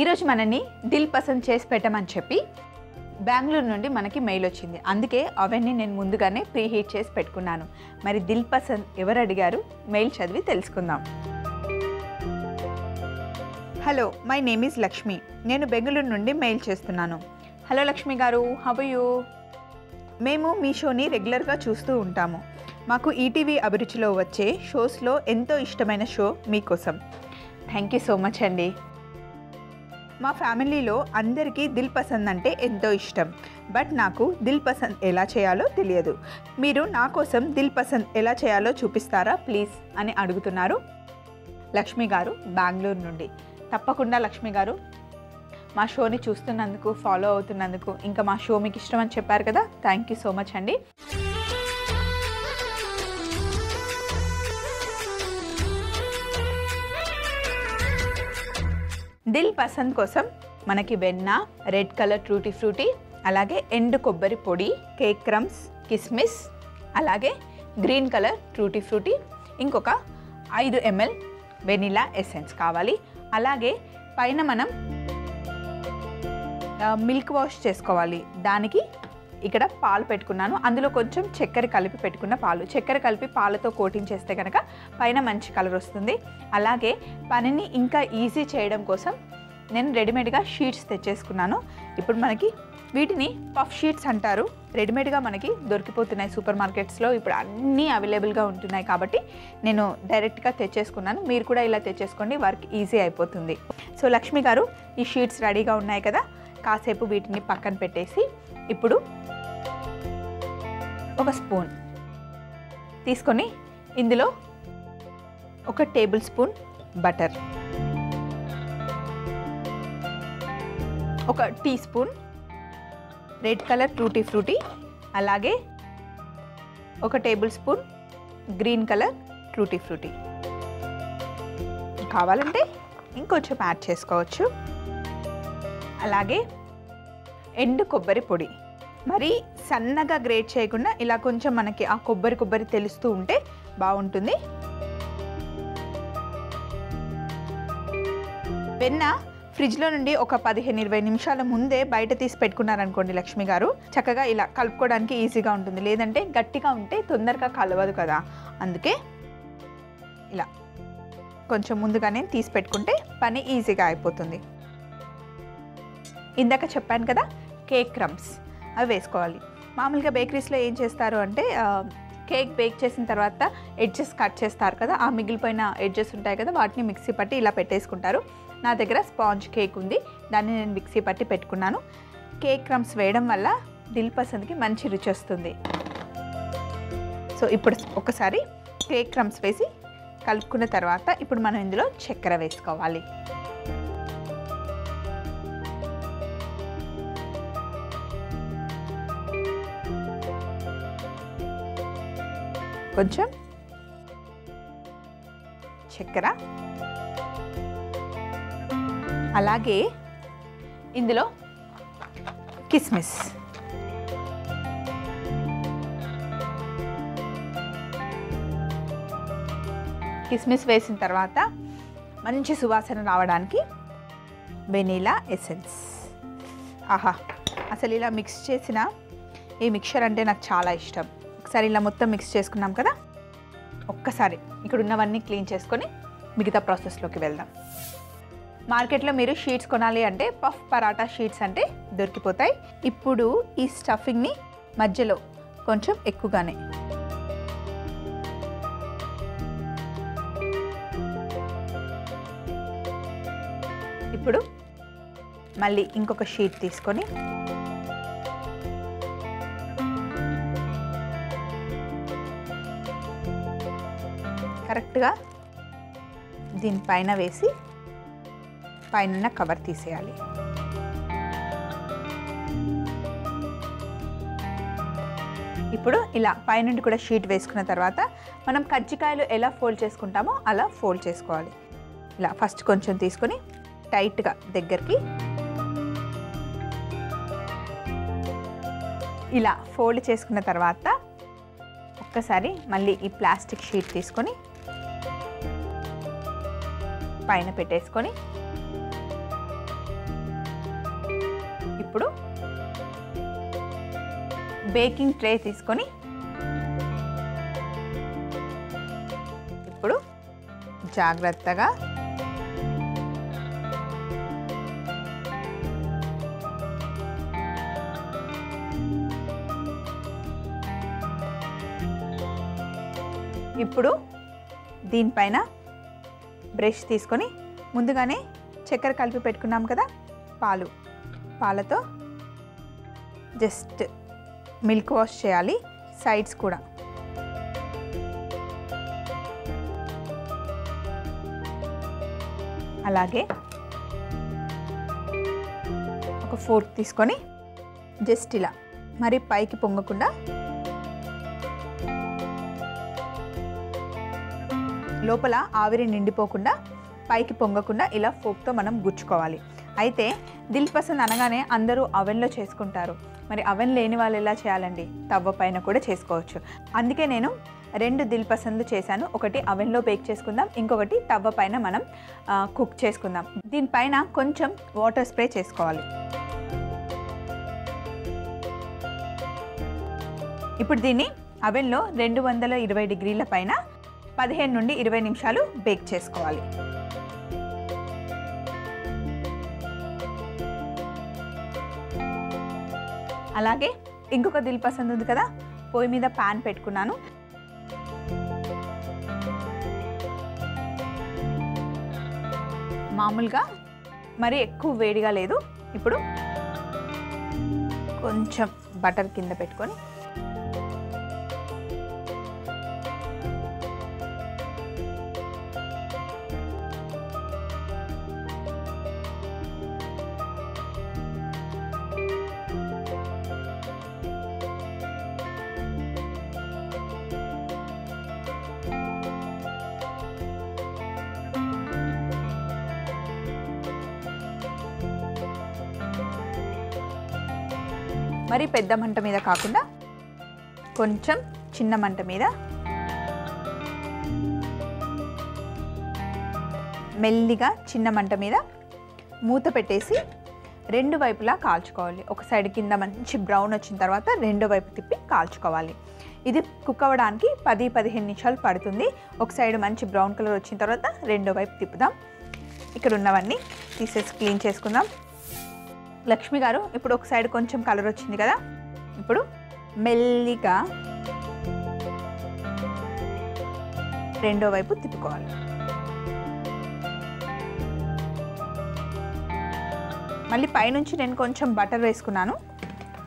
ఈరోజు మనని దిల్ పసంద్ చేసి పెట్టమని చెప్పి బెంగళూరు నుండి మనకి మెయిల్ వచ్చింది. అందుకే అవన్నీ నేను ముందుగానే ప్రీ హీట్ చేసి పెట్టుకున్నాను. మరి దిల్ పసంద్ ఎవరు అడిగారు మెయిల్ చదివి తెలుసుకుందాం. Hello, my name is Lakshmi. నేను బెంగళూరు నుండి మెయిల్ చేస్తున్నాను. హలో లక్ష్మి గారు, హౌ ఆర్ యూ? మేము మీ షోని రెగ్యులర్గా చూస్తూ ఉంటాము. మాకు ఈటీవీ అభిరుచిలో వచ్చే షోస్లో ఎంతో ఇష్టమైన షో మీకోసం. థ్యాంక్ యూ సో మచ్ అండి. మా ఫ్యామిలీలో అందరికీ దిల్ పసంద్ అంటే ఎంతో ఇష్టం. బట్ నాకు దిల్ పసంద్ ఎలా చేయాలో తెలియదు. మీరు నా కోసం దిల్ పసంద్ ఎలా చేయాలో చూపిస్తారా ప్లీజ్ అని అడుగుతున్నారు లక్ష్మి గారు బెంగళూరు నుండి. తప్పకుండా లక్ష్మి గారు, మా షోని చూస్తున్నందుకు, ఫాలో అవుతున్నందుకు, ఇంకా మా షో మీకు ఇష్టం అని చెప్పారు కదా, థ్యాంక్ యూ సో మచ్ అండి. దిల్ పసంద్ కోసం మనకి వెన్న, రెడ్ కలర్ ట్రూటీ ఫ్రూటీ, అలాగే ఎండు కొబ్బరి పొడి, కేక్ క్రమ్స్, కిస్మిస్, అలాగే గ్రీన్ కలర్ ట్రూటీ ఫ్రూటీ, ఇంకొక 5 ml వెనిలా ఎసెన్స్ కావాలి. అలాగే పైన మనం మిల్క్ వాష్ చేసుకోవాలి. దానికి ఇక్కడ పాలు పెట్టుకున్నాను. అందులో కొంచెం చక్కెర కలిపి పెట్టుకున్న పాలు. చక్కెర కలిపి పాలతో కోటింగ్ చేస్తే కనుక పైన మంచి కలర్ వస్తుంది. అలాగే పనిని ఇంకా ఈజీ చేయడం కోసం నేను రెడీమేడ్గా షీట్స్ తెచ్చేసుకున్నాను. ఇప్పుడు మనకి వీటిని పఫ్ షీట్స్ అంటారు. రెడీమేడ్గా మనకి దొరికిపోతున్నాయి సూపర్ మార్కెట్స్లో. ఇప్పుడు అన్నీ అవైలబుల్గా ఉంటున్నాయి కాబట్టి నేను డైరెక్ట్గా తెచ్చేసుకున్నాను. మీరు కూడా ఇలా తెచ్చేసుకోండి, వర్క్ ఈజీ అయిపోతుంది. సో లక్ష్మి గారు, ఈ షీట్స్ రెడీగా ఉన్నాయి కదా, కాసేపు వీటిని పక్కన పెట్టేసి ఇప్పుడు ఒక స్పూన్ తీసుకొని ఇందులో 1 table spoon butter, 1 tea spoon red colour ట్రూటీ ఫ్రూటీ, అలాగే 1 టేబుల్ స్పూన్ గ్రీన్ కలర్ ట్రూటీ ఫ్రూటీ. కావాలంటే ఇంకొంచెం యాడ్ చేసుకోవచ్చు. అలాగే ఎండు కొబ్బరి పొడి, మరి సన్నగా గ్రేట్ చేయకుండా ఇలా కొంచెం మనకి ఆ కొబ్బరి తెలుస్తూ ఉంటే బాగుంటుంది. వెన్న ఫ్రిడ్జ్లో నుండి ఒక 15-20 నిమిషాల ముందే బయట తీసి పెట్టుకున్నారనుకోండి లక్ష్మి గారు, చక్కగా ఇలా కలుపుకోవడానికి ఈజీగా ఉంటుంది. లేదంటే గట్టిగా ఉంటే తొందరగా కలవదు కదా, అందుకే ఇలా కొంచెం ముందుగానే తీసి పెట్టుకుంటే పని ఈజీగా అయిపోతుంది. ఇందాక చెప్పాను కదా కేక్ క్రమ్స్, అవి వేసుకోవాలి. మామూలుగా బేకరీస్లో ఏం చేస్తారు అంటే కేక్ బేక్ చేసిన తర్వాత ఎడ్జెస్ కట్ చేస్తారు కదా, ఆ మిగిలిపోయిన ఎడ్జెస్ ఉంటాయి కదా, వాటిని మిక్సీ పట్టి ఇలా పెట్టేసుకుంటారు. నా దగ్గర స్పాంజ్ కేక్ ఉంది, దాన్ని నేను మిక్సీ పట్టి పెట్టుకున్నాను. కేక్ క్రమ్స్ వేయడం వల్ల దిల్ పసంద్కి మంచి రుచి వస్తుంది. సో ఇప్పుడు ఒకసారి కేక్ క్రమ్స్ వేసి కలుపుకున్న తర్వాత ఇప్పుడు మనం ఇందులో చక్కెర వేసుకోవాలి. కొంచెం చక్కెర, అలాగే ఇందులో కిస్మిస్, వేసిన తర్వాత మంచి సువాసన రావడానికి వెనీలా ఎసెన్స్. ఆహా, అసలు ఇలా మిక్స్ చేసిన ఈ మిక్చర్ అంటే నాకు చాలా ఇష్టం. ఒకసారి ఇలా మొత్తం మిక్స్ చేసుకున్నాం కదా, ఒక్కసారి ఇక్కడ ఉన్నవన్నీ క్లీన్ చేసుకొని మిగతా ప్రాసెస్లోకి వెళ్దాం. మార్కెట్లో మీరు షీట్స్ కొనాలి అంటే పఫ్ పరాటా షీట్స్ అంటే దొరికిపోతాయి. ఇప్పుడు ఈ స్టఫింగ్ని మధ్యలో కొంచెం ఎక్కువగానే ఇప్పుడు మళ్ళీ ఇంకొక షీట్ తీసుకొని కరెక్ట్గా దీనిపైన వేసి పైన కవర్ తీసేయాలి. ఇప్పుడు ఇలా పైనుండి కూడా షీట్ వేసుకున్న తర్వాత మనం కజ్జికాయలు ఎలా ఫోల్డ్ చేసుకుంటామో అలా ఫోల్డ్ చేసుకోవాలి. ఇలా ఫస్ట్ కొంచెం తీసుకొని టైట్గా దగ్గరికి ఇలా ఫోల్డ్ చేసుకున్న తర్వాత ఒక్కసారి మళ్ళీ ఈ ప్లాస్టిక్ షీట్ తీసుకొని పైన పెట్టేసుకొని ఇప్పుడు బేకింగ్ ట్రే తీసుకొని ఇప్పుడు జాగ్రత్తగా ఇప్పుడు దీనిపైన బ్రష్ తీసుకొని ముందుగానే చక్కెర కలిపి పెట్టుకున్నాం కదా పాలు పాలతో జస్ట్ మిల్క్ వాష్ చేయాలి సైడ్స్ కూడా అలాగే ఒక ఫోర్క్ తీసుకొని జస్ట్ ఇలా మరి పైకి పొంగకుండా లోపల ఆవిరి నిండిపోకుండా పైకి పొంగకుండా ఇలా ఫోక్తో మనం గుచ్చుకోవాలి అయితే దిల్ పసంద్ అనగానే అందరూ అవెన్లో చేసుకుంటారు మరి అవెన్ లేని వాళ్ళు ఎలా చేయాలండి తవ్వ పైన కూడా చేసుకోవచ్చు అందుకే నేను రెండు దిల్ పసంద్లు చేశాను ఒకటి అవెన్లో బేక్ చేసుకుందాం ఇంకొకటి తవ్వ పైన మనం కుక్ చేసుకుందాం దీనిపైన కొంచెం వాటర్ స్ప్రే చేసుకోవాలి ఇప్పుడు దీన్ని అవెన్లో 220 డిగ్రీల పైన 15 నుండి 20 నిమిషాలు బేక్ చేసుకోవాలి అలాగే ఇంకొక దిల్ పసంద్ ఉంది కదా పొయ్యి మీద ప్యాన్ పెట్టుకున్నాను మామూలుగా మరి ఎక్కువ వేడిగా లేదు ఇప్పుడు కొంచెం బటర్ కింద పెట్టుకొని మరి పెద్ద మంట మీద కాకుండా కొంచెం చిన్న మంట మీద మెల్లిగా చిన్న మంట మీద మూత పెట్టేసి రెండు వైపులా కాల్చుకోవాలి ఒక సైడ్ కింద మంచి బ్రౌన్ వచ్చిన తర్వాత రెండో వైపు తిప్పి కాల్చుకోవాలి ఇది కుక్ అవ్వడానికి 10-15 నిమిషాలు పడుతుంది ఒక సైడ్ మంచి బ్రౌన్ కలర్ వచ్చిన తర్వాత రెండో వైపు తిప్పుదాం ఇక్కడ ఉన్నవన్నీ తీసేసి క్లీన్ చేసుకుందాం లక్ష్మి గారు ఇప్పుడు ఒక సైడ్ కొంచెం కలర్ వచ్చింది కదా ఇప్పుడు మెల్లిగా రెండో వైపు తిప్పుకోవాలి మళ్ళీ పైనుంచి నేను కొంచెం బటర్ వేసుకున్నాను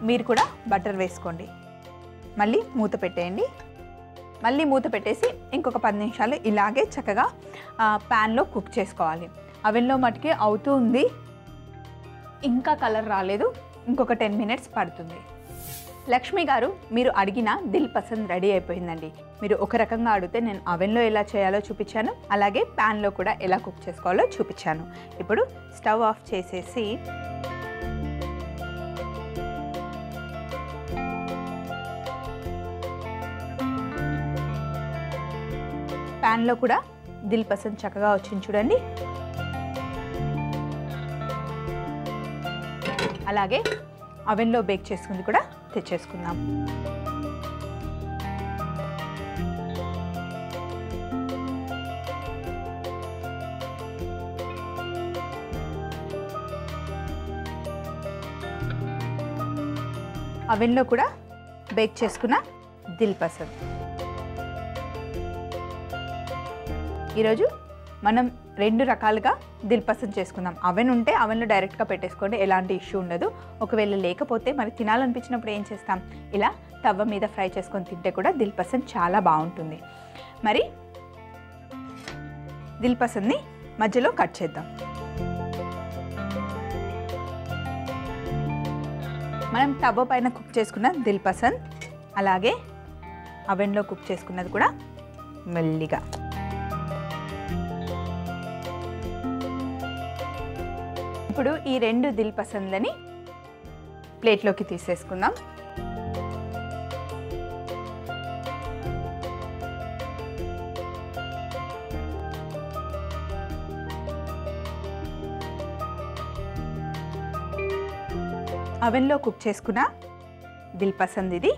మీరు కూడా బటర్ వేసుకోండి మళ్ళీ మూత పెట్టేయండి మళ్ళీ మూత పెట్టేసి ఇంకొక 10 నిమిషాలు ఇలాగే చక్కగా ప్యాన్లో కుక్ చేసుకోవాలి అవెన్లో మటుకే అవుతూ ఉంది ఇంకా కలర్ రాలేదు ఇంకొక 10 నిమిషాలు పడుతుంది లక్ష్మి గారు మీరు అడిగిన దిల్ పసంద్ రెడీ అయిపోయిందండి మీరు ఒక రకంగా అడిగితే నేను అవెన్లో ఎలా చేయాలో చూపించాను అలాగే ప్యాన్లో కూడా ఎలా కుక్ చేసుకోవాలో చూపించాను ఇప్పుడు స్టవ్ ఆఫ్ చేసేసి ప్యాన్లో కూడా దిల్ పసంద్ చక్కగా వచ్చింది చూడండి అలాగే అవెన్లో బేక్ చేసుకుంది కూడా తెచ్చేసుకుందాం అవెన్లో కూడా బేక్ చేసుకున్న దిల్ పసంద్ ఈరోజు మనం రెండు రకాలుగా దిల్ పసంద్ చేసుకుందాం అవెన్ ఉంటే అవెన్లో డైరెక్ట్గా పెట్టేసుకోండి ఎలాంటి ఇష్యూ ఉండదు ఒకవేళ లేకపోతే మరి తినాలనిపించినప్పుడు ఏం చేస్తాం ఇలా తవ్వ మీద ఫ్రై చేసుకొని తింటే కూడా దిల్ పసంద్ చాలా బాగుంటుంది మరి దిల్ పసంద్ని మధ్యలో కట్ చేద్దాం మనం తవ్వ పైన కుక్ చేసుకున్న దిల్ పసంద్ అలాగే అవెన్లో కుక్ చేసుకున్నది కూడా మెల్లిగా ఇప్పుడు ఈ రెండు దిల్ పసంద్లని ప్లేట్లోకి తీసేసుకుందాం అవెన్లో కుక్ చేసుకున్న దిల్ పసంద్ ఇది,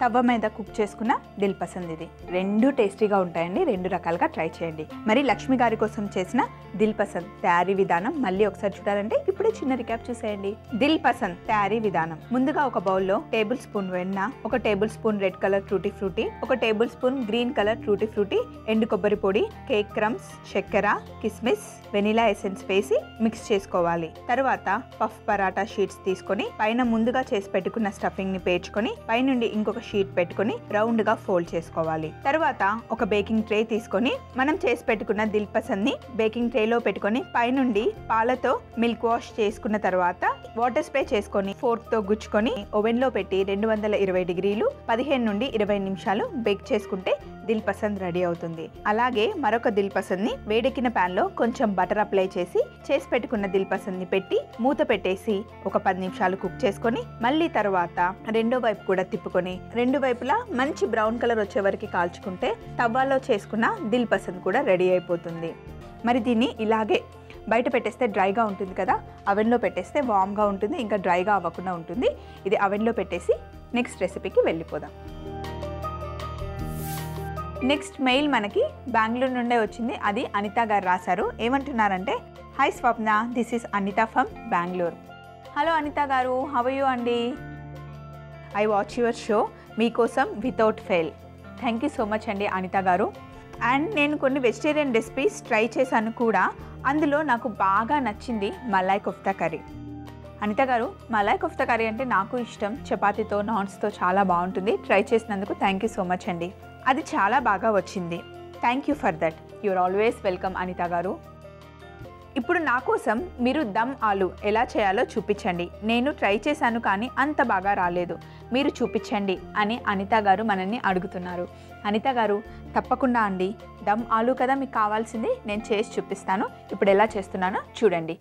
తవ్వ మీద కుక్ చేసుకున్న దిల్ పసంద్ ఇది. రెండు టేస్టీగా ఉంటాయండి, రెండు రకాలుగా ట్రై చేయండి. మరి లక్ష్మి గారి కోసం చేసిన దిల్ పసంద్ తయారీ విధానం మళ్ళీ ఒకసారి చూడాలంటే ఇప్పుడే చిన్న రికాప్ చూసేయండి. దిల్ పసంద్ తయారీ విధానం: ముందుగా ఒక బౌల్లో 1 టేబుల్ స్పూన్ వెన్న, 1 టేబుల్ స్పూన్ రెడ్ కలర్ ట్రూటీ frutti, 1 table spoon green colour ట్రూటీ ఫ్రూటీ, ఎండు కొబ్బరి పొడి, కేక్ క్రమ్స్, చక్కెర, కిస్మిస్, వెనిలా ఎసెన్స్ వేసి మిక్స్ చేసుకోవాలి. తర్వాత పఫ్ పరాటా షీట్స్ తీసుకొని పైన ముందుగా చేసి పెట్టుకున్న స్టఫింగ్ ని పేర్చుకొని పైనుండి ఇంకొక షీట్ పెట్టుకొని రౌండ్ గా ఫోల్డ్ చేసుకోవాలి. తర్వాత ఒక బేకింగ్ ట్రే తీసుకొని మనం చేసి పెట్టుకున్న దిల్ పసంద్ ని బేకింగ్ ట్రే లో పెట్టుకొని పైనుండి పాలతో మిల్క్ వాష్ చేసుకున్న తర్వాత వాటర్ స్ప్రే చేసుకొని ఫోర్క్ తో గుచ్చుకొని ఓవెన్ లో పెట్టి 220 డిగ్రీలు 15 నుండి 20 నిమిషాలు బేక్ చేసుకుంటే దిల్ పసంద్ రెడీ అవుతుంది. అలాగే మరొక దిల్ పసంద్ ని వేడెక్కిన ప్యాన్ లో కొంచెం బటర్ అప్లై చేసి పెట్టుకున్న దిల్ పసంద్ ని పెట్టి మూత పెట్టేసి ఒక 10 నిమిషాలు కుక్ చేసుకొని మళ్ళీ తర్వాత రెండో వైపు కూడా తిప్పుకొని రెండు వైపులా మంచి బ్రౌన్ కలర్ వచ్చే వరకు కాల్చుకుంటే తవ్వాలో చేసుకున్న దిల్ పసంద్ కూడా రెడీ అయిపోతుంది. మరి దీన్ని ఇలాగే బయట పెట్టేస్తే డ్రైగా ఉంటుంది కదా, అవెన్లో పెట్టేస్తే వామ్గా ఉంటుంది, ఇంకా డ్రైగా అవ్వకుండా ఉంటుంది. ఇది అవెన్లో పెట్టేసి నెక్స్ట్ రెసిపీకి వెళ్ళిపోదాం. నెక్స్ట్ మెయిల్ మనకి బెంగళూరు నుండే వచ్చింది, అది అనిత గారు రాశారు. ఏమంటున్నారంటే, hi Swapna, this is Anitha from Bengaluru. Hello Anitha గారు, హౌ ఆర్ యూ అండి? ఐ వాచ్ యువర్ షో మీకోసం without fail. Thank you so much అండి అనిత గారు. అండ్ నేను కొన్ని వెజిటేరియన్ రెసిపీస్ ట్రై చేశాను కూడా, అందులో నాకు బాగా నచ్చింది మలాయ్ కొఫ్తా కర్రీ. అనిత గారు, మలాయ్ కొఫ్తా కర్రీ అంటే నాకు ఇష్టం, చపాతీతో నాన్స్తో చాలా బాగుంటుంది. ట్రై చేసినందుకు థ్యాంక్ యూ సో మచ్ అండి, అది చాలా బాగా వచ్చింది. Thank you for that. You're always welcome Anitha గారు. ఇప్పుడు నా కోసం మీరు దమ్ ఆలు ఎలా చేయాలో చూపించండి, నేను ట్రై చేశాను కానీ అంత బాగా రాలేదు, మీరు చూపించండి అని అనిత గారు మనల్ని అడుగుతున్నారు. అనిత గారు, తప్పకుండా అండి, దమ్ ఆలు కదా మీకు కావాల్సింది, నేను చేసి చూపిస్తాను. ఇప్పుడు ఎలా చేస్తున్నానో చూడండి.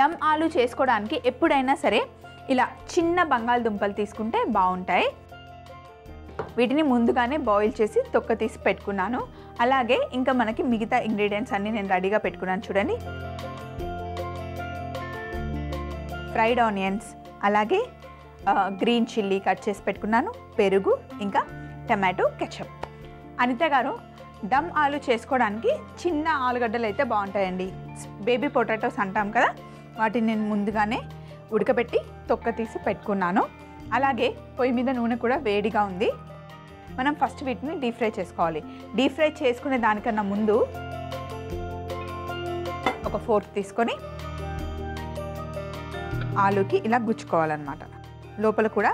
దమ్ ఆలు చేసుకోవడానికి ఎప్పుడైనా సరే ఇలా చిన్న బంగాళదుంపలు తీసుకుంటే బాగుంటాయి. వీటిని ముందుగానే బాయిల్ చేసి తొక్క తీసి పెట్టుకున్నాను. అలాగే ఇంకా మనకి మిగతా ఇంగ్రీడియంట్స్ అన్నీ నేను రెడీగా పెట్టుకున్నాను చూడండి. ఫ్రైడ్ ఆనియన్స్, అలాగే గ్రీన్ చిల్లీ కట్ చేసి పెట్టుకున్నాను, పెరుగు, ఇంకా టమాటో కెచప్. అనిత గారు, దమ్ ఆలు చేసుకోవడానికి చిన్న ఆలుగడ్డలు అయితే బాగుంటాయండి, బేబీ పొటాటోస్ అంటాం కదా, వాటిని నేను ముందుగానే ఉడకబెట్టి తొక్క తీసి పెట్టుకున్నాను. అలాగే పొయ్యి మీద నూనె కూడా వేడిగా ఉంది, మనం ఫస్ట్ వీటిని డీప్ ఫ్రై చేసుకోవాలి. డీప్ ఫ్రై చేసుకునే దానికన్నా ముందు ఒక ఫోర్క్ తీసుకొని ఆలూకి ఇలా గుచ్చుకోవాలన్నమాట, లోపల కూడా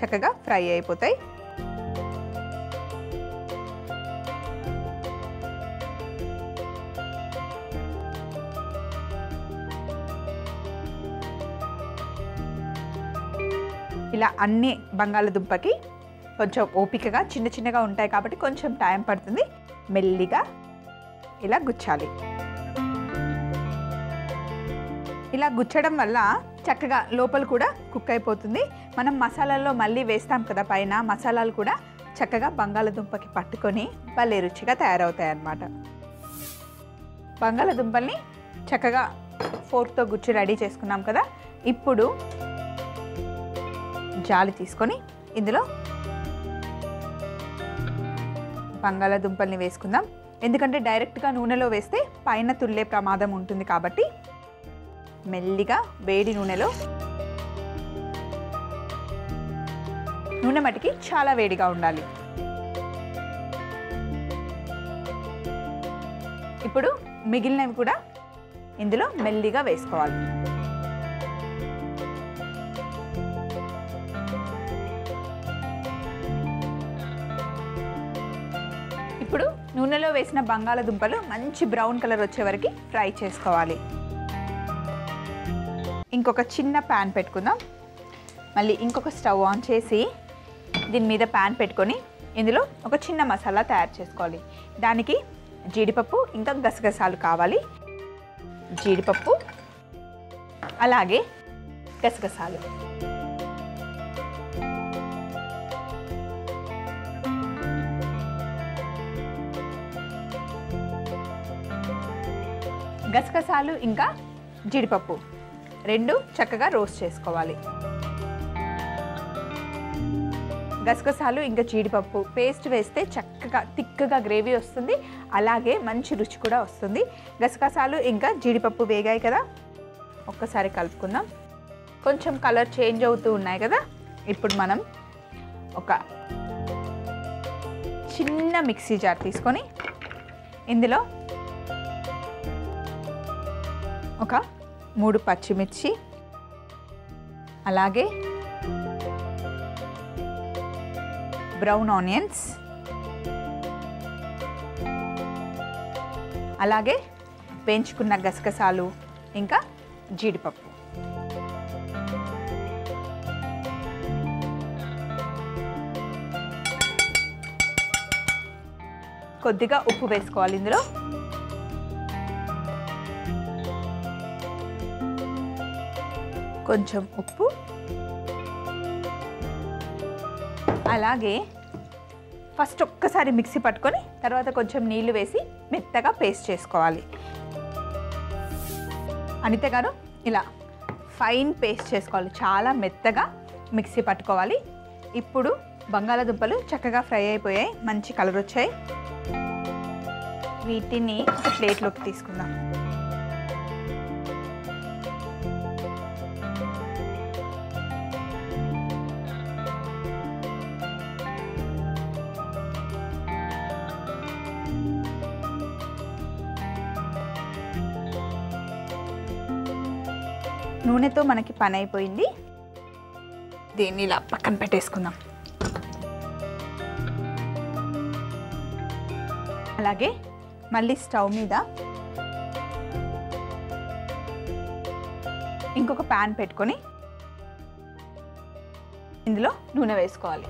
చక్కగా ఫ్రై అయిపోతాయి. ఇలా అన్ని బంగాళదుంపకి కొంచెం ఓపికగా, చిన్న చిన్నగా ఉంటాయి కాబట్టి కొంచెం టైం పడుతుంది, మెల్లిగా ఇలా గుచ్చాలి. ఇలా గుచ్చడం వల్ల చక్కగా లోపల కూడా కుక్ అయిపోతుంది. మనం మసాలాల్లో మళ్ళీ వేస్తాం కదా, పైన మసాలాలు కూడా చక్కగా బంగాళదుంపకి పట్టుకొని భలే రుచిగా తయారవుతాయి అన్నమాట. బంగాళదుంపల్ని చక్కగా ఫోర్క్తో గుచ్చి రెడీ చేసుకున్నాం కదా, ఇప్పుడు జాలి తీసుకొని ఇందులో బంగాళదుంపల్ని వేసుకుందాం. ఎందుకంటే డైరెక్ట్గా నూనెలో వేస్తే పైన తుల్లే ప్రమాదం ఉంటుంది కాబట్టి మెల్లిగా వేడి నూనెలో, నూనె మటికి చాలా వేడిగా ఉండాలి. ఇప్పుడు మిగిలినవి కూడా ఇందులో మెల్లిగా వేసుకోవాలి. ఇప్పుడు నూనెలో వేసిన బంగాళదుంపలు మంచి బ్రౌన్ కలర్ వచ్చే వరకు ఫ్రై చేసుకోవాలి. ఇంకొక చిన్న ప్యాన్ పెట్టుకుందాం, మళ్ళీ ఇంకొక స్టవ్ ఆన్ చేసి దీని మీద ప్యాన్ పెట్టుకొని ఇందులో ఒక చిన్న మసాలా తయారు చేసుకోవాలి. దానికి జీడిపప్పు, ఇంకా గసగసాలు కావాలి, జీడిపప్పు అలాగే గసగసాలు, గసగసాలు ఇంకా జీడిపప్పు రెండు చక్కగా రోస్ట్ చేసుకోవాలి. గసగసాలు ఇంకా జీడిపప్పు పేస్ట్ వేస్తే చక్కగా తిక్కగా గ్రేవీ వస్తుంది, అలాగే మంచి రుచి కూడా వస్తుంది. గసగసాలు ఇంకా జీడిపప్పు వేగాయి కదా, ఒక్కసారి కలుపుకుందాం. కొంచెం కలర్ చేంజ్ అవుతూ ఉన్నాయి కదా, ఇప్పుడు మనం ఒక చిన్న మిక్సీ జార్ తీసుకొని ఇందులో ఒక 3 పచ్చిమిర్చి, అలాగే బ్రౌన్ ఆనియన్స్, అలాగే వేయించుకున్న గసగసాలు ఇంకా జీడిపప్పు కొద్దిగా ఉప్పు వేసుకోవాలి. ఇందులో కొంచెం ఉప్పు, అలాగే ఫస్ట్ ఒక్కసారి మిక్సీ పట్టుకొని తర్వాత కొంచెం నీళ్లు వేసి మెత్తగా పేస్ట్ చేసుకోవాలి. అనిత గారు ఇలా ఫైన్ పేస్ట్ చేసుకోవాలి, చాలా మెత్తగా మిక్సీ పట్టుకోవాలి. ఇప్పుడు బంగాళాదుంపలు చక్కగా ఫ్రై అయిపోయాయి, మంచి కలర్ వచ్చాయి. వీటిని ఒక ప్లేట్లోకి తీసుకుందాం. నూనెతో మనకి పని అయిపోయింది, దీన్ని ఇలా పక్కన పెట్టేసుకుందాం. అలాగే మళ్ళీ స్టవ్ మీద ఇంకొక ప్యాన్ పెట్టుకొని ఇందులో నూనె వేసుకోవాలి.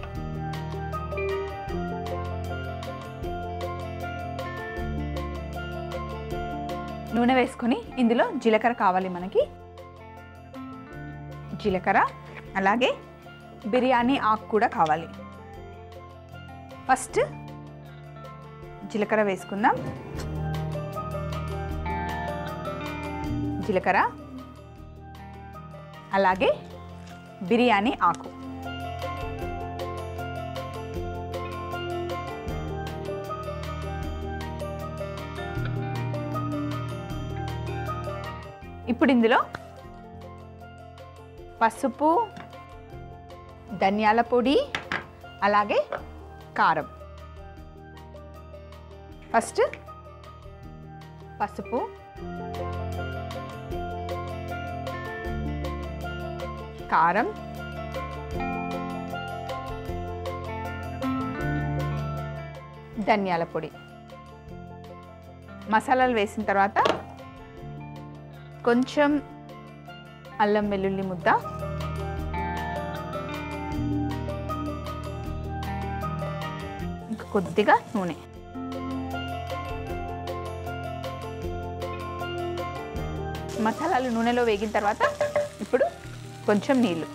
నూనె వేసుకొని ఇందులో జీలకర్ర కావాలి మనకి, జీలకర్ర అలాగే బిర్యానీ ఆకు కూడా కావాలి. ఫస్ట్ జీలకర్ర వేసుకుందాం. జీలకర్ర అలాగే బిర్యానీ ఆకు, ఇప్పుడు ఇందులో పసుపు, ధనియాల పొడి, అలాగే కారం. ఫస్ట్ పసుపు, కారం, ధనియాల పొడి. మసాలాలు వేసిన తర్వాత కొంచెం అల్లం వెల్లుల్లి ముద్ద, ఇంకా కొద్దిగా నూనె. మసాలాలు నూనెలో వేగిన తర్వాత ఇప్పుడు కొంచెం నీళ్ళు.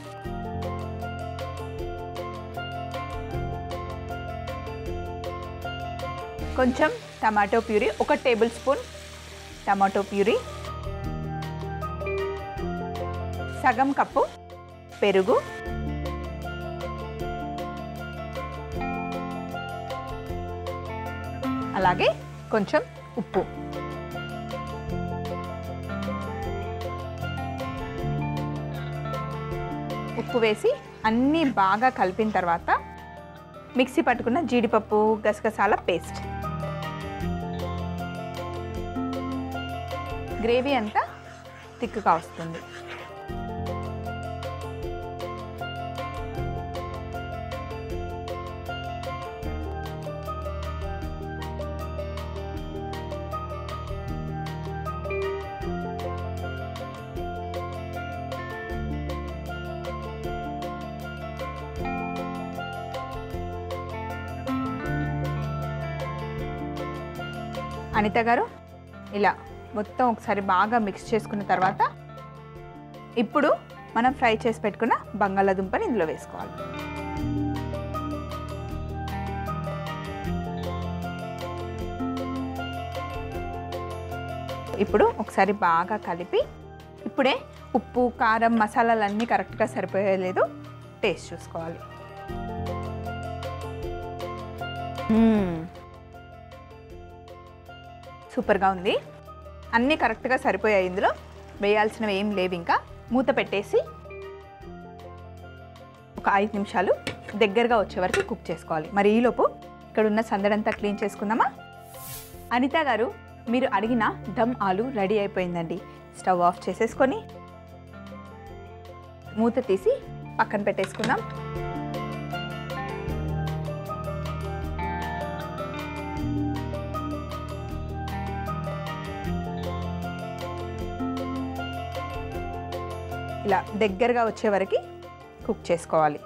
కొంచెం tomato puree, 1 table spoon tomato puree, సగం కప్పు పెరుగు, అలాగే కొంచెం ఉప్పు. ఉప్పు వేసి అన్నీ బాగా కలిపిన తర్వాత మిక్సీ పట్టుకున్న జీడిపప్పు గసగసాల పేస్ట్, గ్రేవీ అంతా తిక్కుగా వస్తుంది. అనిత గారు ఇలా మొత్తం ఒకసారి బాగా మిక్స్ చేసుకున్న తర్వాత ఇప్పుడు మనం ఫ్రై చేసి పెట్టుకున్న బంగాళాదుంపని ఇందులో వేసుకోవాలి. ఇప్పుడు ఒకసారి బాగా కలిపి ఇప్పుడే ఉప్పు కారం మసాలాలన్నీ కరెక్ట్‌గా సరిపోయలేదు టేస్ట్ చూసుకోవాలి. సూపర్గా ఉంది. అన్నీ కరెక్ట్‌గా సరిపోయాయి. ఇందులో వేయాల్సినవి ఏం లేవు. ఇంకా మూత పెట్టేసి ఒక 5 నిమిషాలు దగ్గరగా వచ్చే వరకు కుక్ చేసుకోవాలి. మరి ఈ లోపు ఇక్కడ ఉన్న సందడంతా క్లీన్ చేసుకుందామా? అనిత గారు, మీరు అడిగిన ధమ్ ఆలు రెడీ అయిపోయిందండి. స్టవ్ ఆఫ్ చేసేసుకొని మూత తీసి పక్కన పెట్టేసుకుందాం. ఇలా దగ్గరగా వచ్చే వరకు కుక్ చేసుకోవాలి.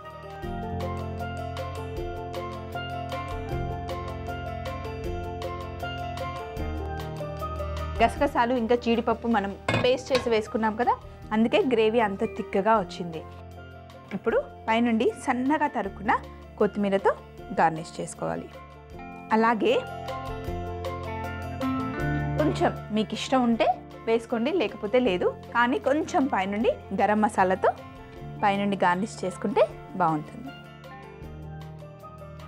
గసగసాలు ఇంకా జీడిపప్పు మనం పేస్ట్ చేసి వేసుకున్నాం కదా, అందుకే గ్రేవీ అంత తిక్కగా వచ్చింది. ఇప్పుడు పైనుండి సన్నగా తరుక్కున్న కొత్తిమీరతో గార్నిష్ చేసుకోవాలి. అలాగే కొంచెం మీకు ఇష్టం ఉంటే వేసుకోండి, లేకపోతే లేదు. కానీ కొంచెం పైనుండి గరం మసాలాతో పైనుండి గార్నిష్ చేసుకుంటే బాగుంటుంది.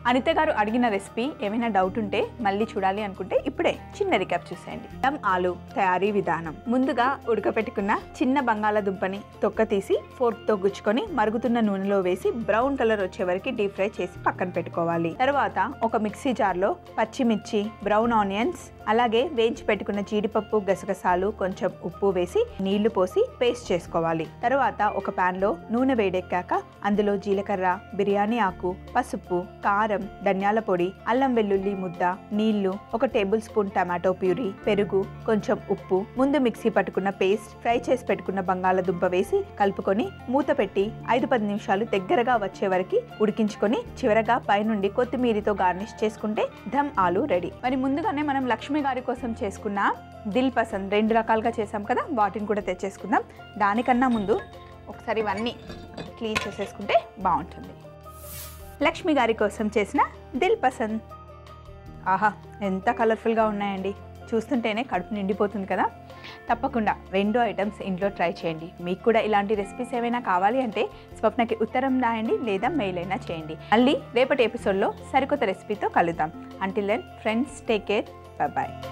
అనిత గారు అడిగిన రెసిపీ ఏమైనా డౌట్ ఉంటే మళ్ళీ చూడాలి అనుకుంటే ఇప్పుడే చిన్న రికాప్ చూసేయండి. దమ్ ఆలు తయారీ విధానం. ముందుగా ఉడకపెట్టుకున్న చిన్న బంగాళాదుంపని తొక్క తీసి ఫోర్క్తో గుచ్చుకొని మరుగుతున్న నూనెలో వేసి బ్రౌన్ కలర్ వచ్చే వరకు డీప్ ఫ్రై చేసి పక్కన పెట్టుకోవాలి. తర్వాత ఒక మిక్సీ జార్లో పచ్చిమిర్చి, బ్రౌన్ ఆనియన్స్, అలాగే వేయించి పెట్టుకున్న జీడిపప్పు, గసగసాలు, కొంచెం ఉప్పు వేసి నీళ్లు పోసి పేస్ట్ చేసుకోవాలి. తర్వాత ఒక ప్యాన్లో నూనె వేడెక్కాక అందులో జీలకర్ర, బిర్యానీ ఆకు, పసుపు, కారం, ధనియాల పొడి, అల్లం వెల్లుల్లి ముద్ద, నీళ్లు, 1 టేబుల్ స్పూన్ టమాటో ప్యూరీ, పెరుగు, కొంచెం ఉప్పు, ముందు మిక్సీ పట్టుకున్న పేస్ట్, ఫ్రై చేసి పెట్టుకున్న బంగాళదుంప వేసి కలుపుకొని మూత పెట్టి 5-10 నిమిషాలు దగ్గరగా వచ్చే వరకు ఉడికించుకొని చివరగా పైనుండి కొత్తిమీరతో గార్నిష్ చేసుకుంటే ధమ్ ఆలు రెడీ. మరి ముందుగానే మనం లక్ష్మీ గారి కోసం చేసుకున్న దిల్ పసంద్ 2 రకాలుగా చేసాం కదా, వాటిని కూడా తెచ్చేసుకుందాం. దానికన్నా ముందు ఒకసారి ఇవన్నీ క్లీన్ చేసేసుకుంటే బాగుంటుంది. లక్ష్మి గారి కోసం చేసిన దిల్ పసంద్. ఆహా, ఎంత కలర్ఫుల్గా ఉన్నాయండి. చూస్తుంటేనే కడుపు నిండిపోతుంది కదా. తప్పకుండా 2 ఐటమ్స్ ఇంట్లో ట్రై చేయండి. మీకు కూడా ఇలాంటి రెసిపీస్ ఏమైనా కావాలి అంటే స్వప్నకి ఉత్తరం రాయండి, లేదా మెయిల్ అయినా చేయండి. మళ్ళీ రేపటి ఎపిసోడ్లో సరికొత్త రెసిపీతో కలుద్దాం. Until then friends, take care. Bye-bye.